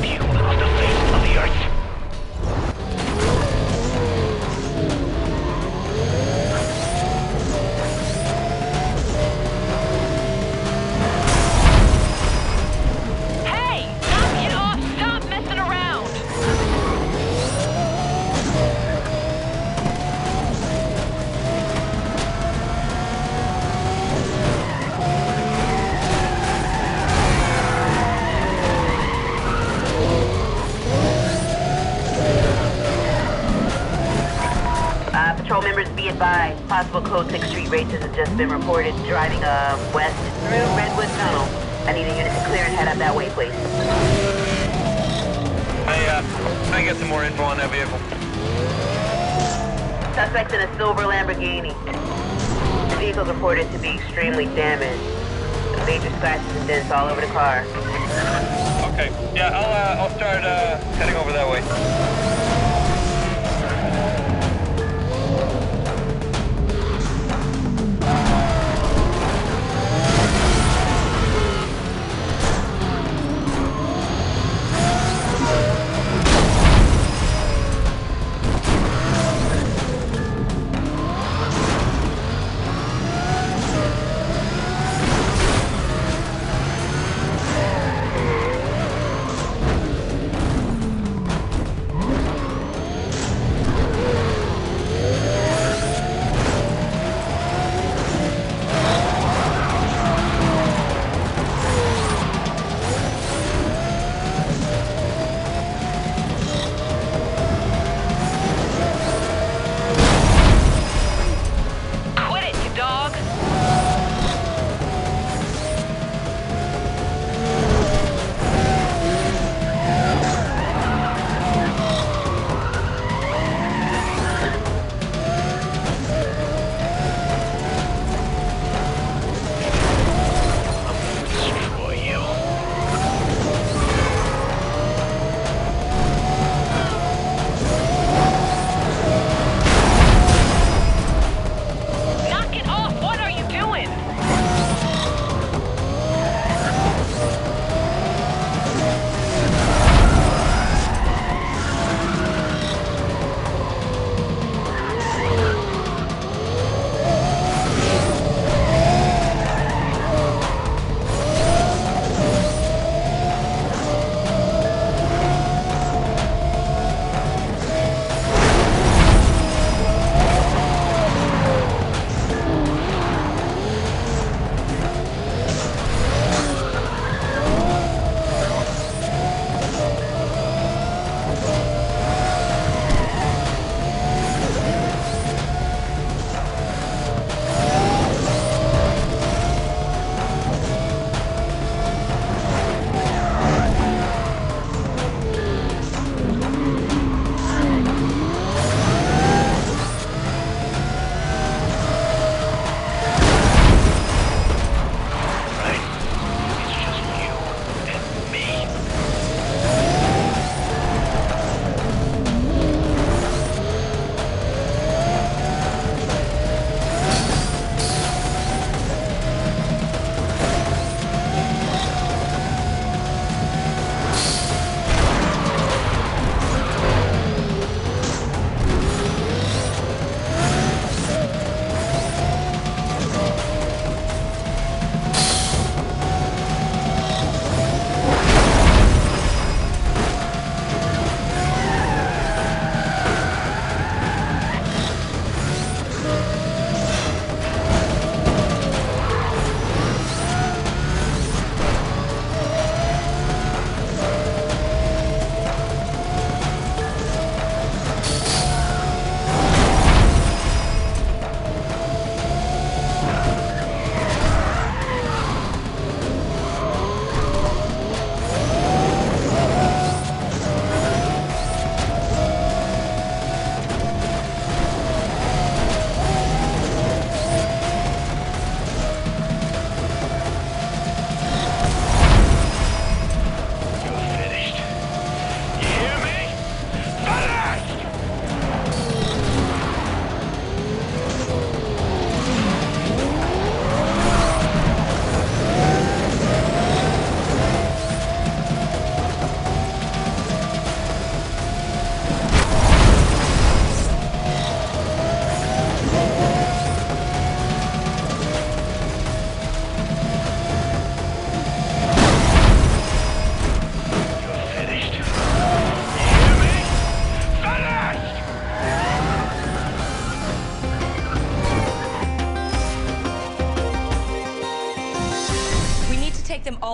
view of the face of the earth. Hey! Knock it off! Stop messing around! Patrol members, be advised. Possible Code 6 street races have just been reported driving west through Redwood Tunnel. I need a unit to clear and head up that way, please. Can I get some more info on that vehicle? Suspect's in a silver Lamborghini. The vehicle's reported to be extremely damaged. Major scratches and dents all over the car. Okay. Yeah, I'll start heading over that way.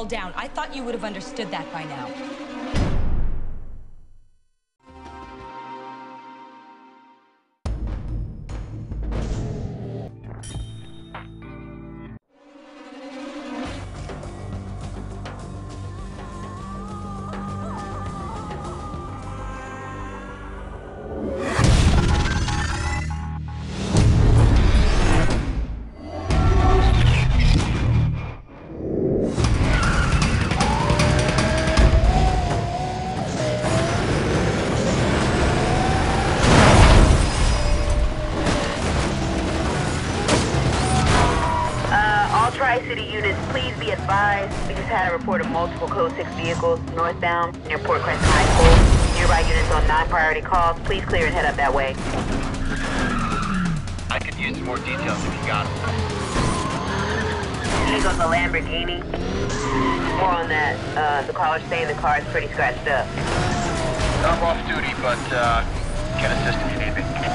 all down. I thought you would have understood that by now. City units, please be advised. We just had a report of multiple Code 6 vehicles northbound near Port Crescent High School. Nearby units on non-priority calls. Please clear and head up that way. I could use some more details if you got them. He's on the Lamborghini. More on that. The caller's saying the car is pretty scratched up. I'm off duty, but can assist if you need me.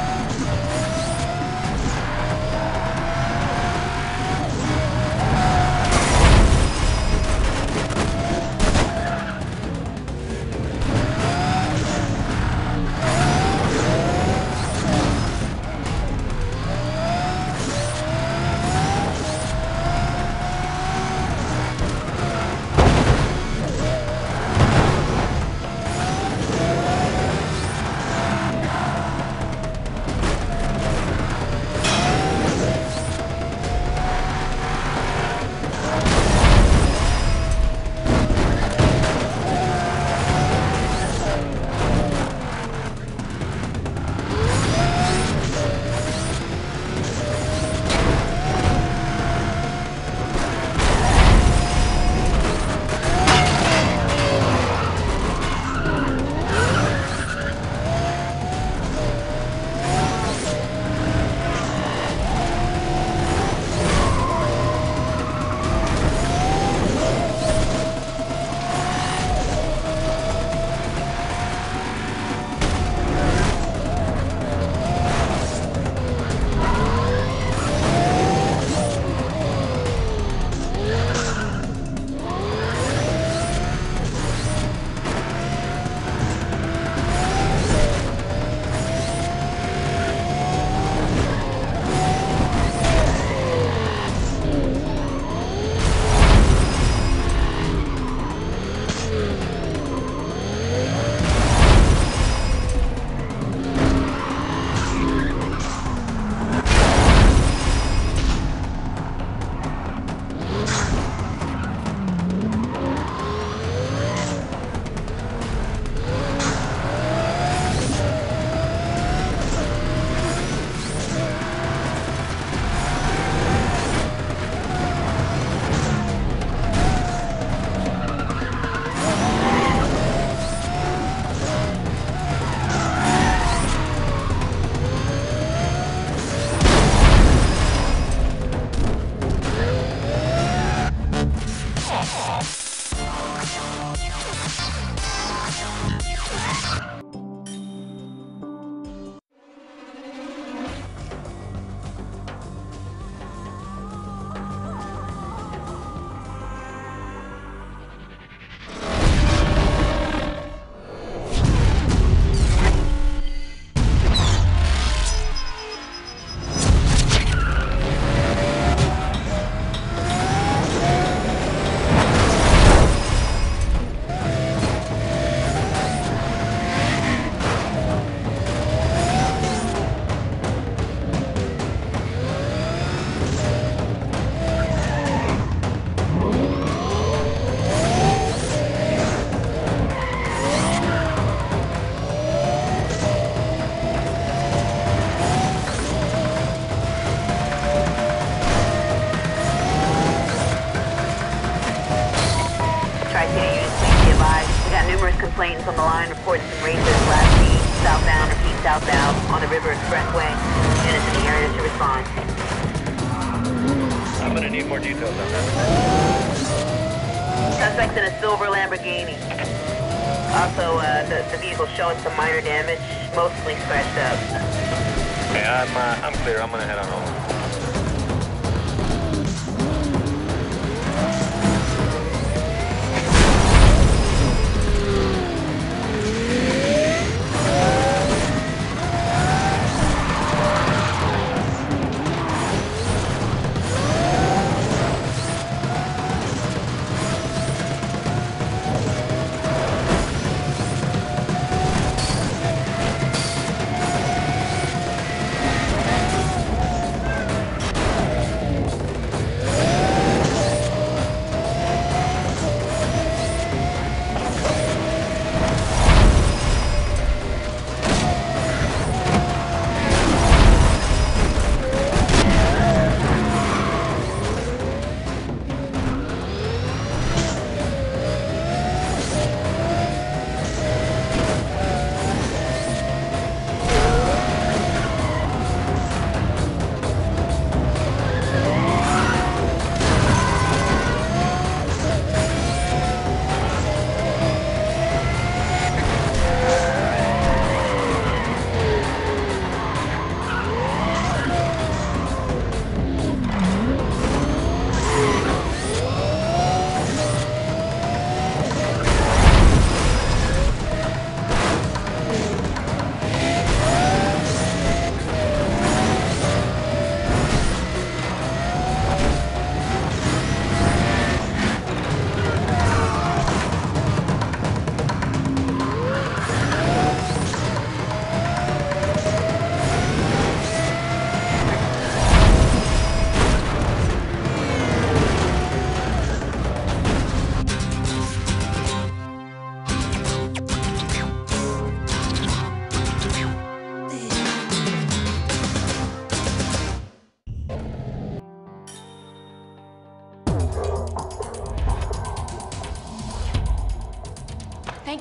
Complaints on the line, reports and racers last week, southbound, repeat southbound, on the River Expressway. Units in the area to respond. I'm gonna need more details on that. Suspects in a silver Lamborghini. Also, the vehicle's showing some minor damage, mostly scratched up. Okay, I'm clear. I'm gonna head on over.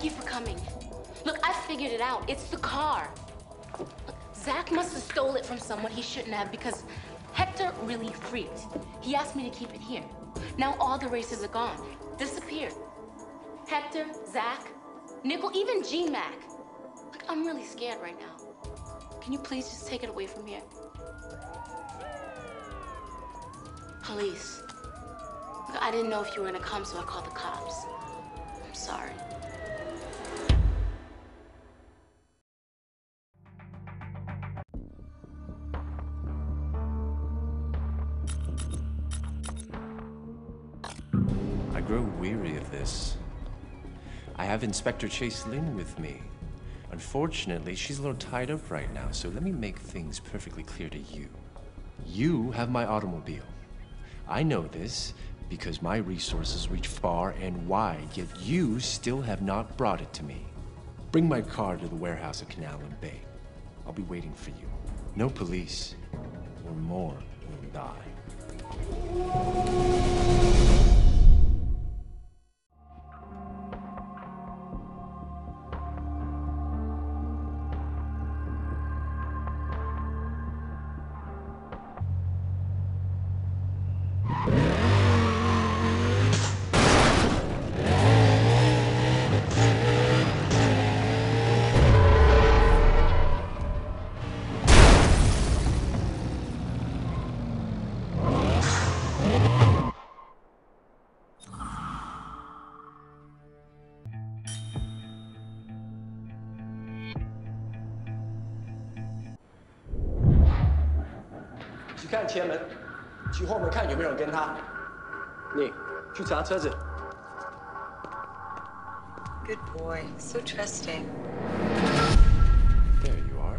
you for coming. Look, I figured it out. It's the car. Look, Zach must have stole it from someone he shouldn't have because Hector really freaked. He asked me to keep it here. Now all the races are gone, disappeared. Hector, Zach, Nickel, even G-Mac. Look, I'm really scared right now. Can you please just take it away from here? Police. Look, I didn't know if you were gonna come, so I called the cops. I'm sorry. I grow weary of this. I have Inspector Chase Lynn with me. Unfortunately, she's a little tied up right now, so let me make things perfectly clear to you. You have my automobile. I know this because my resources reach far and wide, yet you still have not brought it to me. Bring my car to the warehouse at Canal and Bay. I'll be waiting for you. No police, or more will die.前门，去后面看有没有人跟他。你去查车子。Good boy, so trusting. There you are.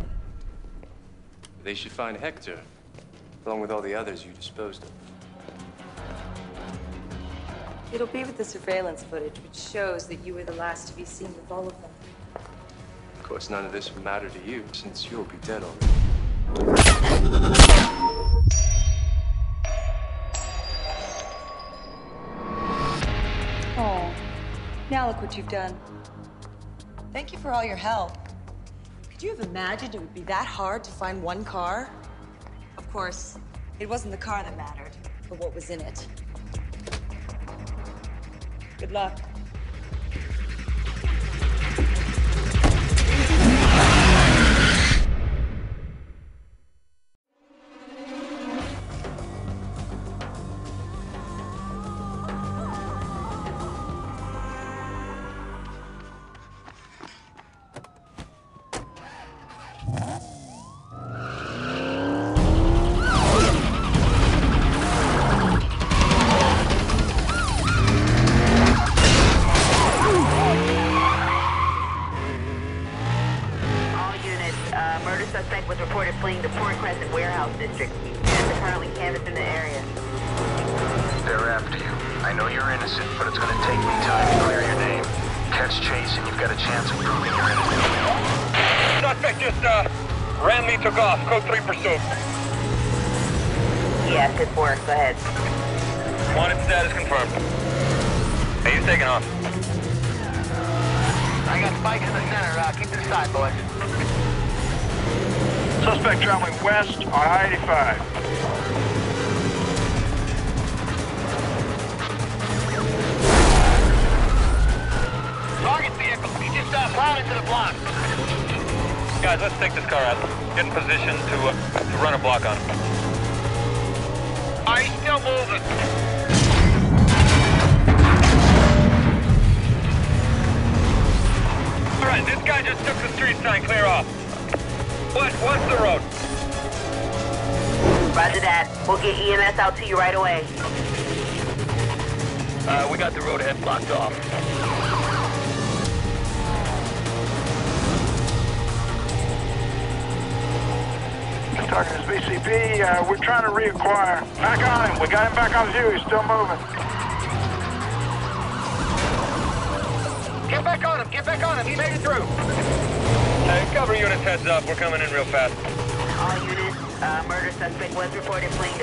They should find Hector, along with all the others you disposed of. It'll be with the surveillance footage, which shows that you were the last to be seen with all of them. Of course, none of this will matter to you, since you'll be dead already. Now look what you've done. Thank you for all your help. Could you have imagined it would be that hard to find one car? Of course, it wasn't the car that mattered, but what was in it. Good luck. Murder suspect was reported fleeing to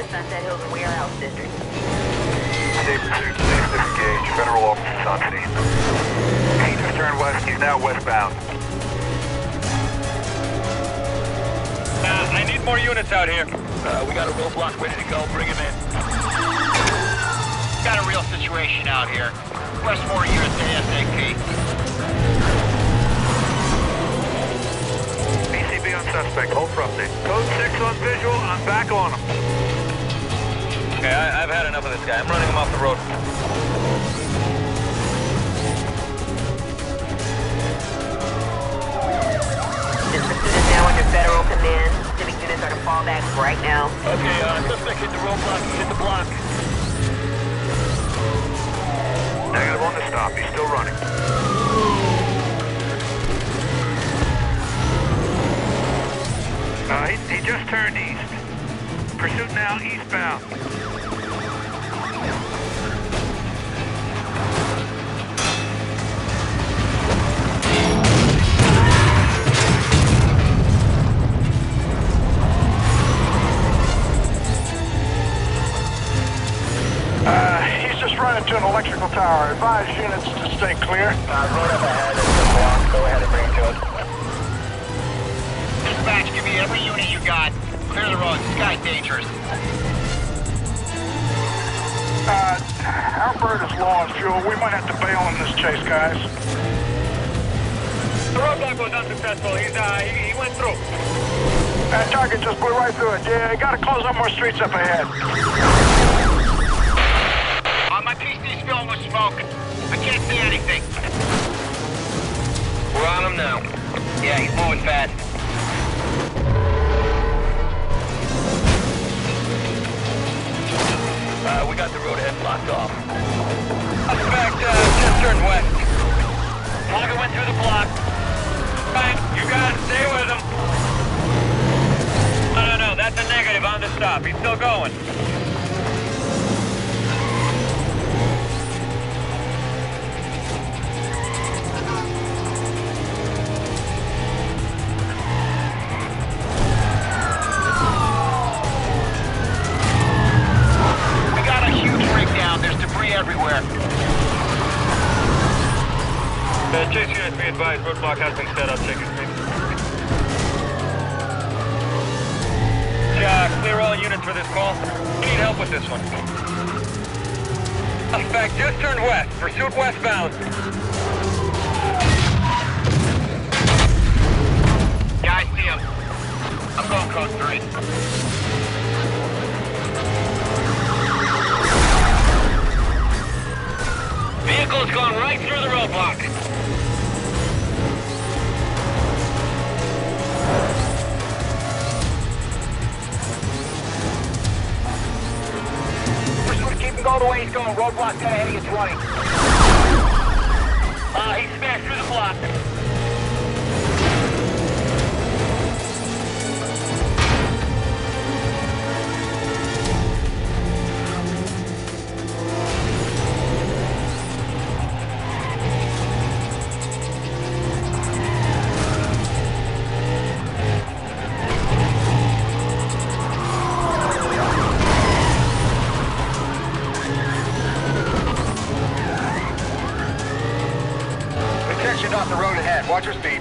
Sunset Hills warehouse district. State Pursuit 6 engage federal officers on scene. He just turned west. He's now westbound. I need more units out here. We got a roadblock ready to go. Bring him in. Got a real situation out here. Request more units ASAP. BCB on suspect. Hold for update. Code 6 on visual. I'm back on him. Okay, I've had enough of this guy. I'm running him off the road. The pursuit is now under federal command. Civic units are to fall back right now. Okay, suspect hit the roadblock. Hit the block. Negative on the stop. He's still running. He just turned east. Pursuit now eastbound. To an electrical tower. Advise units to stay clear. Road up ahead. It's a block. Go ahead and bring it to us. Dispatch, give me every unit you got. Clear the road. This guy's dangerous. Our bird is low on fuel. We might have to bail on this chase, guys. The roadblock was unsuccessful. He went through. That target just blew right through it. Yeah, gotta close up more streets up ahead. Filled with smoke. I can't see anything. We're on him now. Yeah, he's moving fast. We got the road ahead blocked off. Suspect just turned west. Logger went through the block. Fine, you guys stay with him. No, that's a negative on the stop. He's still going. Chase units, be advised, roadblock has been set up. Check it, please. Yeah, clear all units for this call. We need help with this one. Suspect just turned west. Pursuit westbound. Yeah, I see him. I'm going code 3. Vehicle's gone right through the roadblock. All the way he's going, roadblock 10 ahead of you 20. He smashed through the block. Off the road ahead. Watch your speed.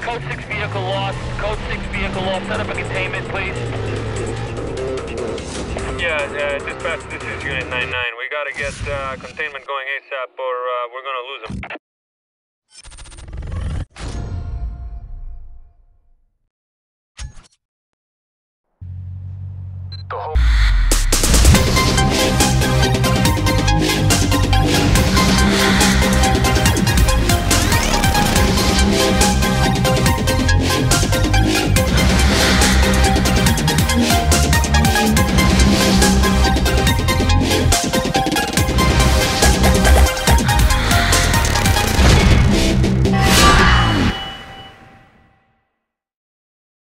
Code 6 vehicle lost. Code 6 vehicle lost. Set up a containment, please. Yeah, dispatch, this is Unit 99. We gotta get containment going ASAP or we're gonna lose them. The whole...